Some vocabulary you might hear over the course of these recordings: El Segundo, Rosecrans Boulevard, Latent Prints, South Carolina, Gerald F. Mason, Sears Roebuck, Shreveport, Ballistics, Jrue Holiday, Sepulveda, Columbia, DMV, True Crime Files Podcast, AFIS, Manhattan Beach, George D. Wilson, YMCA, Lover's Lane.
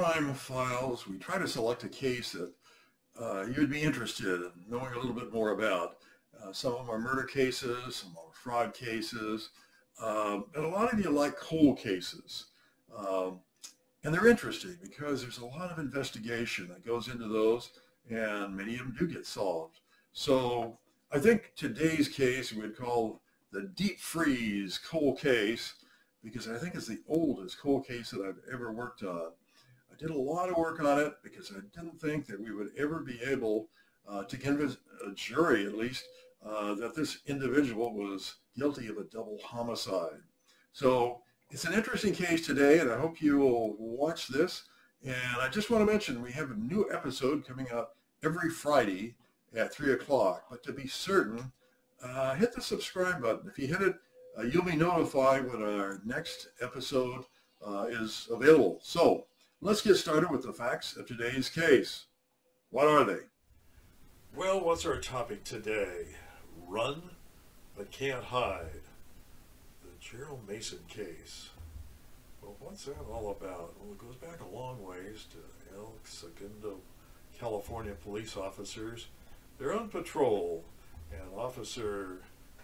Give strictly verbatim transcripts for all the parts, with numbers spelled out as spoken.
crime files, we try to select a case that uh, you'd be interested in knowing a little bit more about. Uh, some of them are murder cases, some are fraud cases, um, and a lot of you like cold cases. Um, and they're interesting because there's a lot of investigation that goes into those, and many of them do get solved. So I think today's case we'd call the deep freeze cold case, because I think it's the oldest cold case that I've ever worked on. I did a lot of work on it because I didn't think that we would ever be able uh, to convince a jury, at least, uh, that this individual was guilty of a double homicide. So it's an interesting case today, and I hope you will watch this. And I just want to mention we have a new episode coming up every Friday at three o'clock. But to be certain, uh, hit the subscribe button. If you hit it, Uh, you'll be notified when our next episode uh, is available. So let's get started with the facts of today's case. What are they? Well, what's our topic today? Run, but can't hide. The Gerald Mason case. Well, what's that all about? Well, it goes back a long ways to El Segundo, California police officers. They're on patrol, and Officer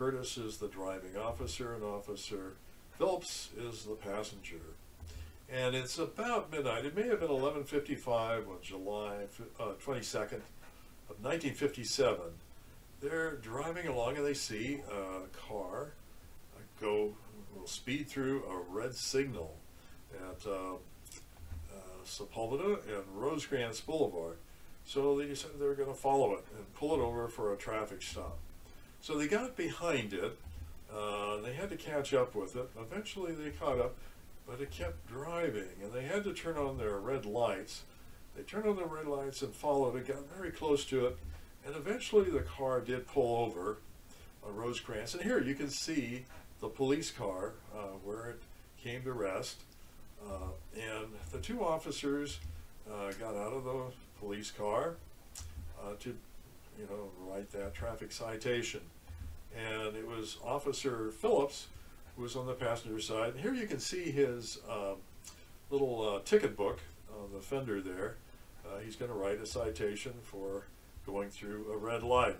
Curtis is the driving officer, and Officer Phillips is the passenger. And it's about midnight. It may have been eleven fifty-five on July twenty-second of nineteen fifty-seven. They're driving along and they see a car go will speed through a red signal at uh, uh, Sepulveda and Rosecrans Boulevard. So they said they're going to follow it and pull it over for a traffic stop. So they got behind it, uh, they had to catch up with it. Eventually they caught up, but it kept driving, and they had to turn on their red lights. They turned on the red lights and followed it, got very close to it, and eventually the car did pull over on Rosecrans. And here you can see the police car uh, where it came to rest. Uh, and the two officers uh, got out of the police car uh, to you know, write that traffic citation. And it was Officer Phillips who was on the passenger side. And here you can see his uh, little uh, ticket book on the fender there. Uh, he's going to write a citation for going through a red light.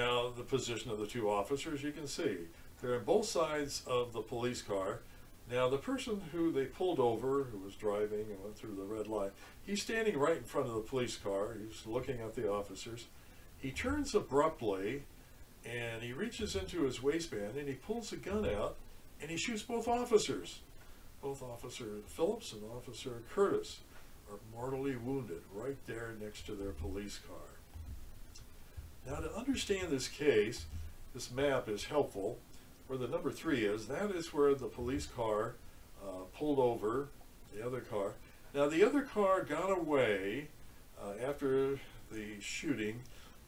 Now, the position of the two officers, you can see. They're on both sides of the police car. Now, the person who they pulled over, who was driving and went through the red light, he's standing right in front of the police car. He's looking at the officers. He turns abruptly, and he reaches into his waistband, and he pulls a gun out, and he shoots both officers. Both Officer Phillips and Officer Curtis are mortally wounded right there next to their police car. Now, to understand this case, this map is helpful. Where the number three is, that is where the police car uh, pulled over the other car. Now the other car got away uh, after the shooting,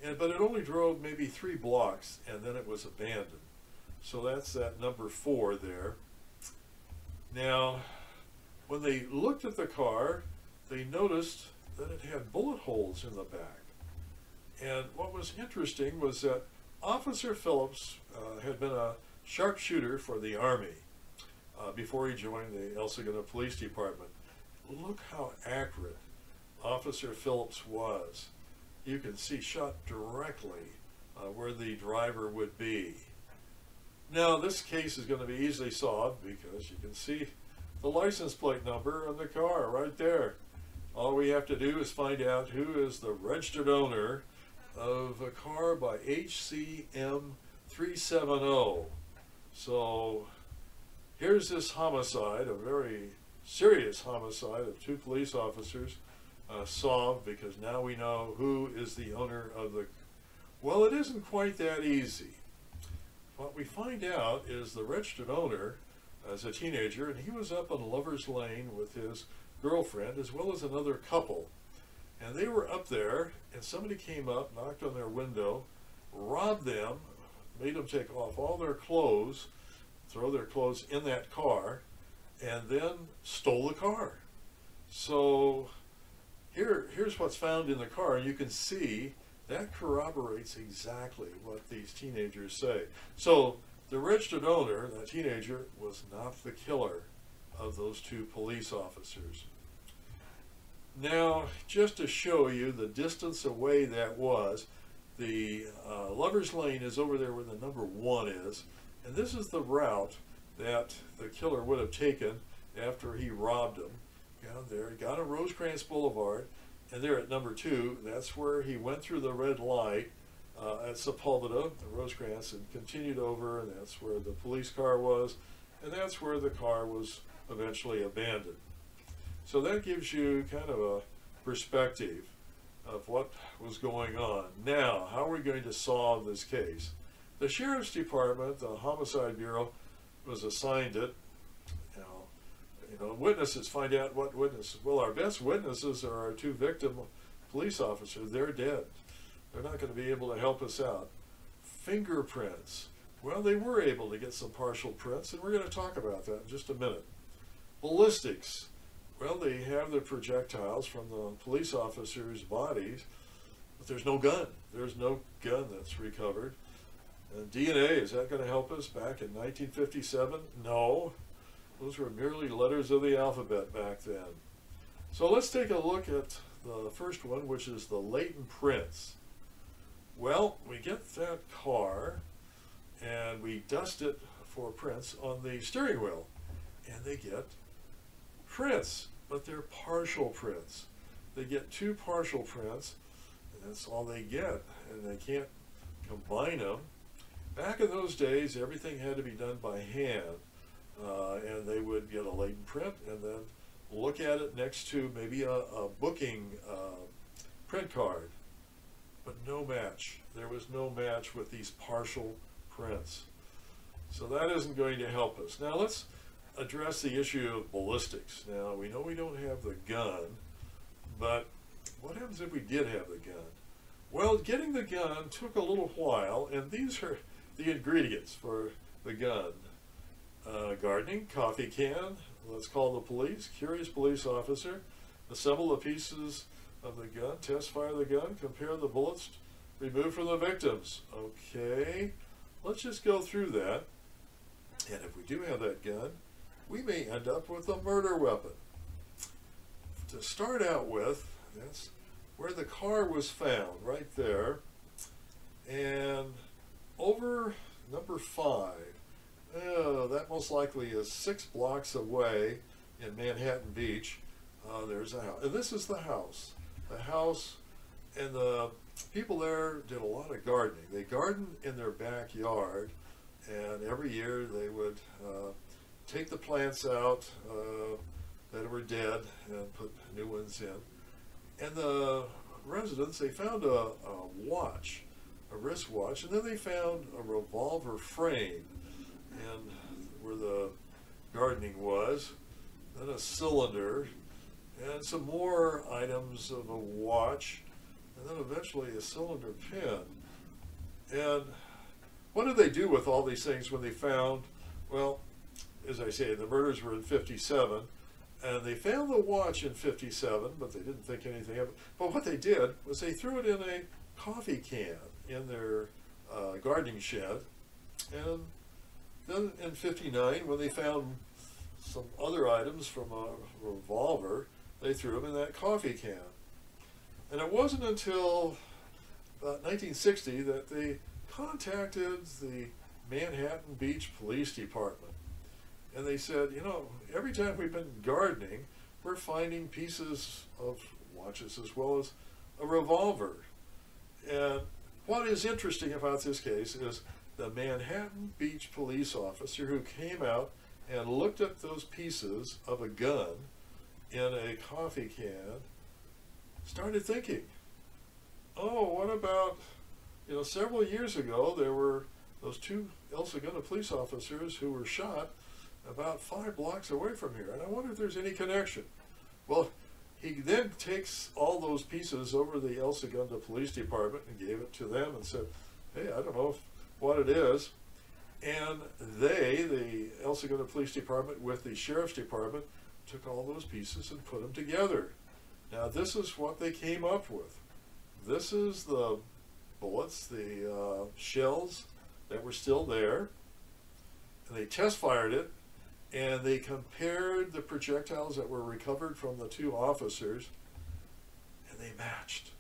and, but it only drove maybe three blocks and then it was abandoned. So that's that number four there. Now when they looked at the car, they noticed that it had bullet holes in the back. And what was interesting was that Officer Phillips uh, had been a sharpshooter for the Army uh, before he joined the El Segundo Police Department. Look how accurate Officer Phillips was. You can see shot directly uh, where the driver would be. Now this case is going to be easily solved because you can see the license plate number on the car right there. All we have to do is find out who is the registered owner of a car by H C M three seventy. So here's this homicide, a very serious homicide of two police officers, uh, solved because now we know who is the owner of the... Well, it isn't quite that easy. What we find out is the registered owner as a teenager, and he was up on Lover's Lane with his girlfriend as well as another couple. And they were up there, and somebody came up, knocked on their window, robbed them, made them take off all their clothes, throw their clothes in that car, and then stole the car. So here, here's what's found in the car. You can see that corroborates exactly what these teenagers say. So the registered owner, that teenager, was not the killer of those two police officers. Now, just to show you the distance away that was, the uh, Lover's Lane is over there where the number one is, and this is the route that the killer would have taken after he robbed him. Down there, he got on Rosecrans Boulevard, and there at number two, that's where he went through the red light uh, at Sepulveda, the Rosecrans, and continued over, and that's where the police car was, and that's where the car was eventually abandoned. So that gives you kind of a perspective of what was going on. Now, how are we going to solve this case? The Sheriff's Department, the Homicide Bureau, was assigned it. Now, you know, witnesses, find out what witnesses. Well, our best witnesses are our two victim police officers. They're dead. They're not going to be able to help us out. Fingerprints. Well, they were able to get some partial prints, and we're going to talk about that in just a minute. Ballistics. Well, they have the projectiles from the police officers' bodies, but there's no gun. There's no gun that's recovered. And D N A, is that going to help us back in nineteen fifty-seven? No. Those were merely letters of the alphabet back then. So let's take a look at the first one, which is the Latent Prints. Well, we get that car, and we dust it for prints on the steering wheel, and they get prints. But they're partial prints. They get two partial prints, and that's all they get, and they can't combine them. Back in those days, everything had to be done by hand, uh, and they would get a latent print and then look at it next to maybe a, a booking uh, print card. But no match. There was no match with these partial prints. So that isn't going to help us. Now let's address the issue of ballistics. Now, we know we don't have the gun, but what happens if we did have the gun? Well, getting the gun took a little while, and these are the ingredients for the gun. Uh, gardening, coffee can, let's call the police, curious police officer, assemble the pieces of the gun, test fire the gun, compare the bullets removed from the victims. Okay, let's just go through that. And if we do have that gun, we may end up with a murder weapon. To start out with, that's where the car was found, right there. And over number five, oh, that most likely is six blocks away in Manhattan Beach. Uh, there's a house. And this is the house. The house, and the people there did a lot of gardening. They gardened in their backyard, and every year they would uh, take the plants out uh, that were dead and put new ones in. And the residents, they found a, a watch, a wristwatch, and then they found a revolver frame, and where the gardening was, then a cylinder, and some more items of a watch, and then eventually a cylinder pin. And what did they do with all these things when they found, well, as I say, the murders were in fifty-seven, and they found the watch in fifty-seven, but they didn't think anything of it. But what they did was they threw it in a coffee can in their uh, gardening shed. And then in fifty-nine, when they found some other items from a revolver, they threw them in that coffee can. And it wasn't until about nineteen sixty that they contacted the Manhattan Beach Police Department. And they said, you know, every time we've been gardening, we're finding pieces of watches as well as a revolver. And what is interesting about this case is the Manhattan Beach police officer who came out and looked at those pieces of a gun in a coffee can started thinking, oh, what about, you know, several years ago, there were those two El Segundo police officers who were shot about five blocks away from here, and I wonder if there's any connection. Well, he then takes all those pieces over to the El Segundo Police Department and gave it to them and said, hey, I don't know if, what it is. And they, the El Segundo Police Department with the Sheriff's Department, took all those pieces and put them together. Now, this is what they came up with. This is the bullets, the uh, shells that were still there, and they test fired it. And they compared the projectiles that were recovered from the two officers they matched.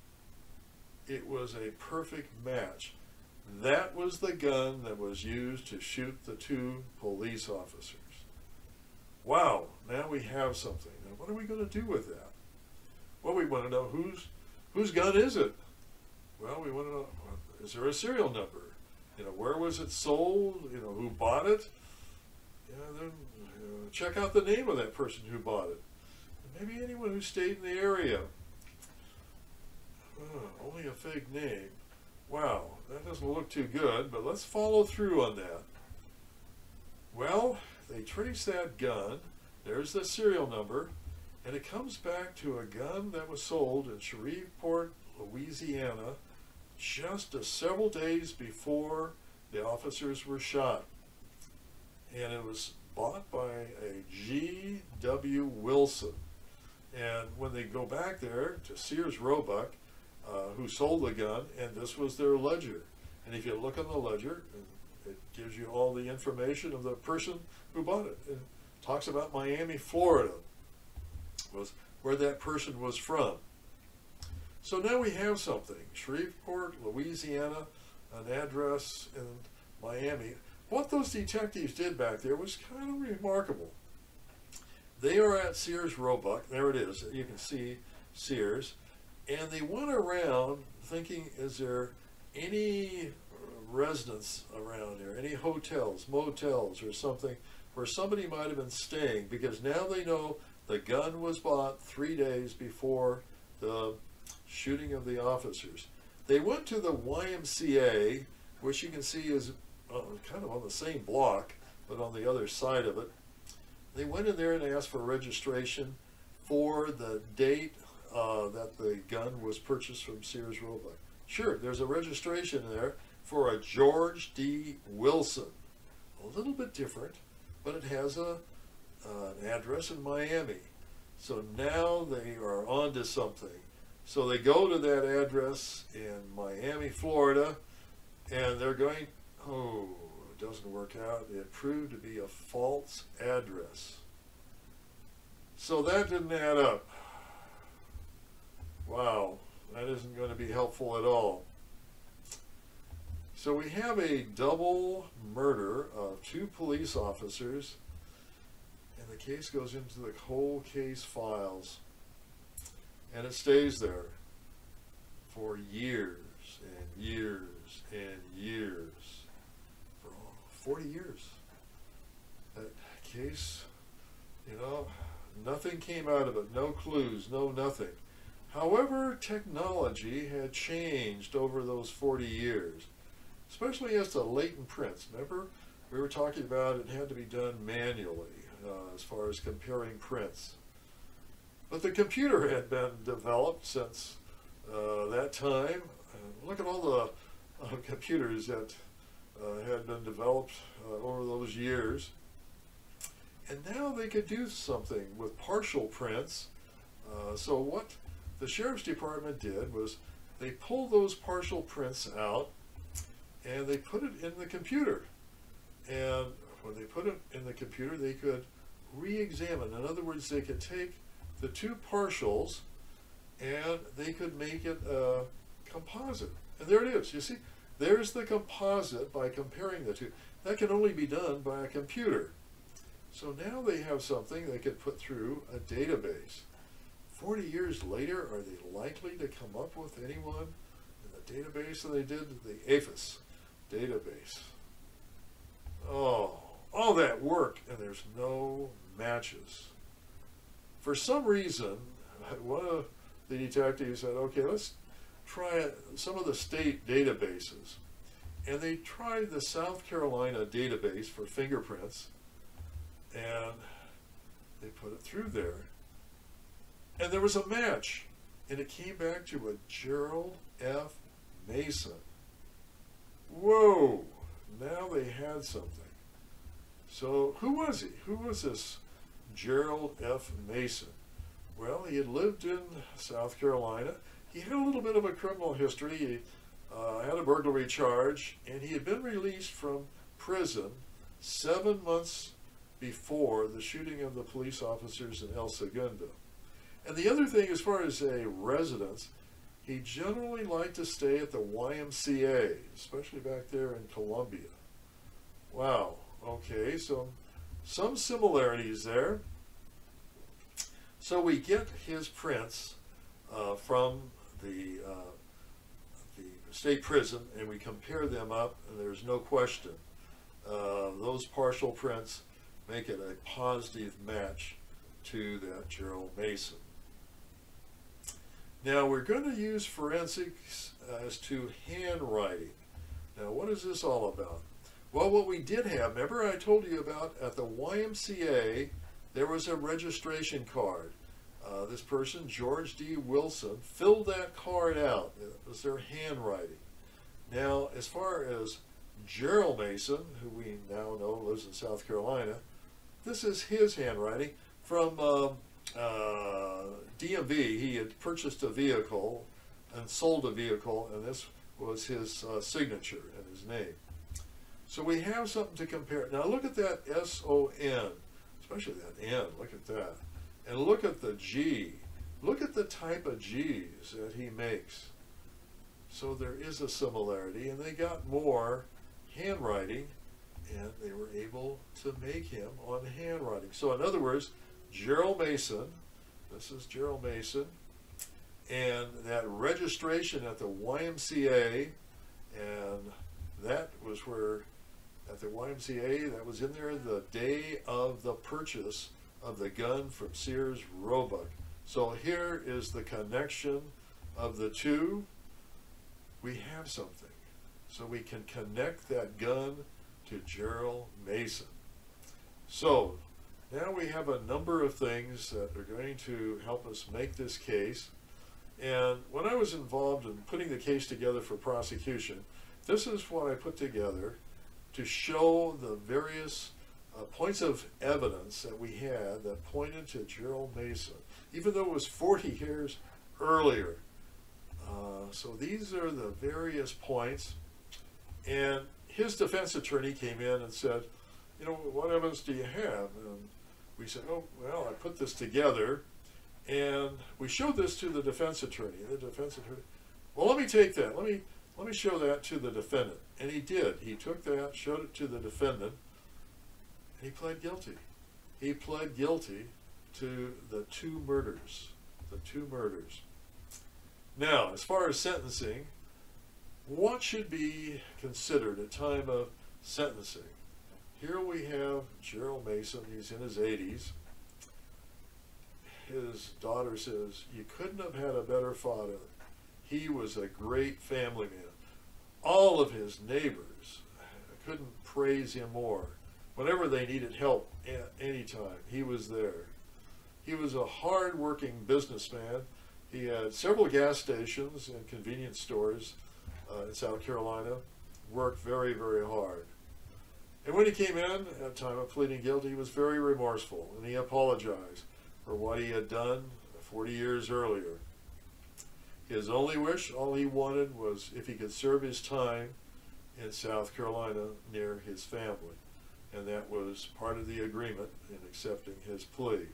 It was a perfect match. That was the gun that was used to shoot the two police officers. Wow, now we have something. Now what are we going to do with that? Well, we want to know whose whose gun is it? Well, we want to know, is there a serial number? You know, where was it sold? You know, who bought it? Yeah, then you know, check out the name of that person who bought it. And maybe anyone who stayed in the area. Oh, only a fake name. Wow, that doesn't look too good, but let's follow through on that. Well, they trace that gun, there's the serial number, and it comes back to a gun that was sold in Shreveport, Louisiana, just several days before the officers were shot. And it was bought by a G W Wilson. And when they go back there to Sears Roebuck, uh, who sold the gun, and this was their ledger. And if you look on the ledger, it gives you all the information of the person who bought it. It talks about Miami, Florida, was where that person was from. So now we have something. Shreveport, Louisiana, an address in Miami. What those detectives did back there was kind of remarkable. They are at Sears Roebuck. There it is. You can see Sears. And they went around thinking, is there any residence around here, any hotels, motels, or something where somebody might have been staying? Because now they know the gun was bought three days before the shooting of the officers. They went to the Y M C A, which you can see is uh, kind of on the same block, but on the other side of it. They went in there and asked for registration for the date uh, that the gun was purchased from Sears Roebuck. Sure, there's a registration there for a George D. Wilson. A little bit different, but it has a, uh, an address in Miami. So now they are on to something. So they go to that address in Miami, Florida, and they're going, oh, it doesn't work out. It proved to be a false address. So that didn't add up. Wow, that isn't going to be helpful at all. So we have a double murder of two police officers, and the case goes into the whole case files. And it stays there for years and years and years, for forty years. That case, you know, nothing came out of it, no clues, no nothing. However, technology had changed over those forty years, especially as to latent prints. Remember, we were talking about it had to be done manually uh, as far as comparing prints. But the computer had been developed since uh, that time. And look at all the uh, computers that uh, had been developed uh, over those years. And now they could do something with partial prints. Uh, so what the Sheriff's Department did was they pulled those partial prints out and they put it in the computer. And when they put it in the computer, they could re-examine. In other words, they could take the two partials and they could make it a composite. And there it is. You see, there's the composite by comparing the two. That can only be done by a computer. So now they have something they could put through a database. forty years later, are they likely to come up with anyone in the database that they did? The A F I S database. Oh, all that work and there's no matches. For some reason, one of the detectives said, okay, let's try some of the state databases. And they tried the South Carolina database for fingerprints, and they put it through there. And there was a match, and it came back to a Gerald F. Mason. Whoa, now they had something. So who was he? Who was this Gerald F. Mason? Well, he had lived in South Carolina. He had a little bit of a criminal history. He uh, had a burglary charge, and he had been released from prison seven months before the shooting of the police officers in El Segundo. And the other thing, as far as a residence, he generally liked to stay at the Y M C A, especially back there in Columbia. Wow, okay, so some similarities there. So we get his prints uh, from the, uh, the state prison, and we compare them up, and there's no question. Uh, those partial prints make it a positive match to that Gerald Mason. Now we're going to use forensics as to handwriting. Now what is this all about? Well, what we did have, remember I told you about at the Y M C A, there was a registration card. Uh, this person, George D. Wilson, filled that card out. It was their handwriting. Now, as far as Gerald Mason, who we now know lives in South Carolina, this is his handwriting from uh, uh, D M V. He had purchased a vehicle and sold a vehicle, and this was his uh, signature and his name. So we have something to compare. Now look at that S O N, especially that N, look at that. And look at the G. Look at the type of G's that he makes. So there is a similarity, and they got more handwriting, and they were able to make him on handwriting. So in other words, Gerald Mason, this is Gerald Mason, and that registration at the Y M C A, and that was where, at the Y M C A, that was in there the day of the purchase of the gun from Sears Roebuck. So here is the connection of the two. We have something. So we can connect that gun to Gerald Mason. So now we have a number of things that are going to help us make this case. And when I was involved in putting the case together for prosecution, this is what I put together to show the various uh, points of evidence that we had that pointed to Gerald Mason, even though it was forty years earlier. Uh, so these are the various points. And his defense attorney came in and said, you know, what evidence do you have? And we said, oh, well, I put this together. And we showed this to the defense attorney. The defense attorney, well, let me take that. Let me, let me show that to the defendant. And he did. He took that, showed it to the defendant, and he pled guilty. He pled guilty to the two murders, the two murders. Now, as far as sentencing, what should be considered at time of sentencing? Here we have Gerald Mason. He's in his eighties. His daughter says, you couldn't have had a better father. He was a great family man. All of his neighbors couldn't praise him more. Whenever they needed help at any time, he was there. He was a hard-working businessman. He had several gas stations and convenience stores uh, in South Carolina, worked very, very hard. And when he came in at time of pleading guilty, he was very remorseful, and he apologized for what he had done forty years earlier. His only wish, all he wanted, was if he could serve his time in South Carolina near his family. And that was part of the agreement in accepting his plea.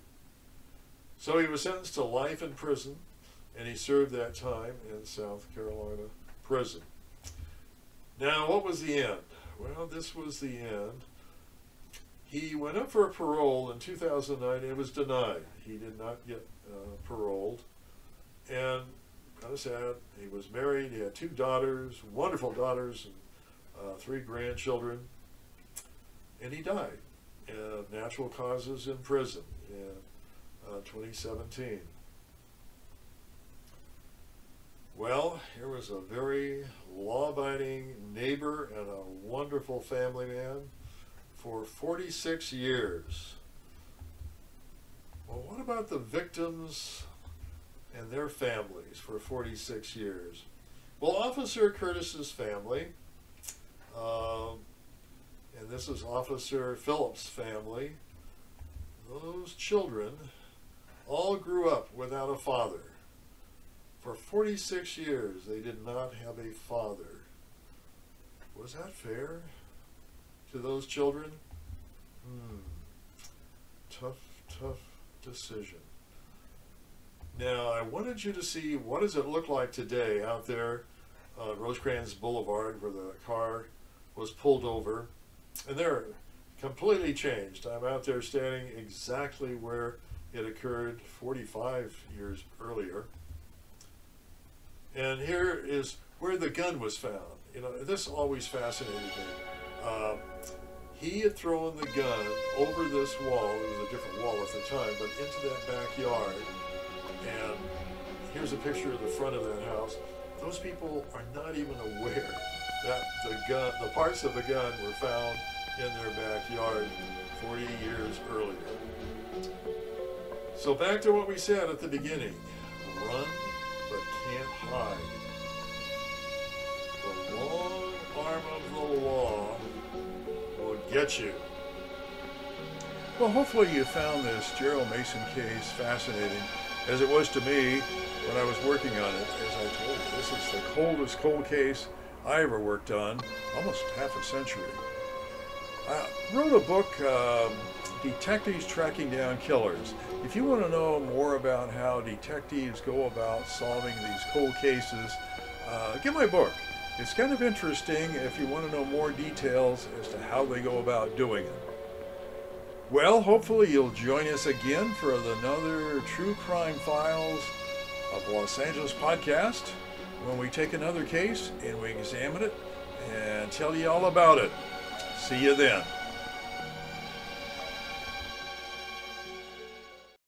So he was sentenced to life in prison, and he served that time in South Carolina prison. Now, what was the end? Well, this was the end. He went up for a parole in two thousand nine, and it was denied. He did not get uh, paroled. And kind of sad, he was married, he had two daughters, wonderful daughters, and uh, three grandchildren, and he died of natural causes in prison in uh, twenty seventeen. Well, here was a very law-abiding neighbor and a wonderful family man for forty-six years. Well, what about the victims and their families for forty-six years? Well, Officer Curtis's family, um, and this is Officer Phillips' family, those children all grew up without a father. For forty-six years, they did not have a father. Was that fair to those children? Hmm. Tough, tough decision. Now, I wanted you to see, what does it look like today out there on Rosecrans Boulevard where the car was pulled over? And they're completely changed. I'm out there standing exactly where it occurred forty-five years earlier. And here is where the gun was found. You know, this always fascinated me. Uh, he had thrown the gun over this wall, it was a different wall at the time, but into that backyard. And here's a picture of the front of that house. Those people are not even aware that the gun, the parts of the gun were found in their backyard forty years earlier. So back to what we said at the beginning, run but can't hide. The long arm of the law will get you. Well, hopefully you found this Gerald Mason case fascinating, as it was to me when I was working on it. As I told you, this is the coldest cold case I ever worked on, almost half a century. I wrote a book, um, Detectives Tracking Down Killers. If you want to know more about how detectives go about solving these cold cases, uh, get my book. It's kind of interesting if you want to know more details as to how they go about doing it. Well, hopefully you'll join us again for another True Crime Files of Los Angeles podcast, when we take another case and we examine it and tell you all about it. See you then.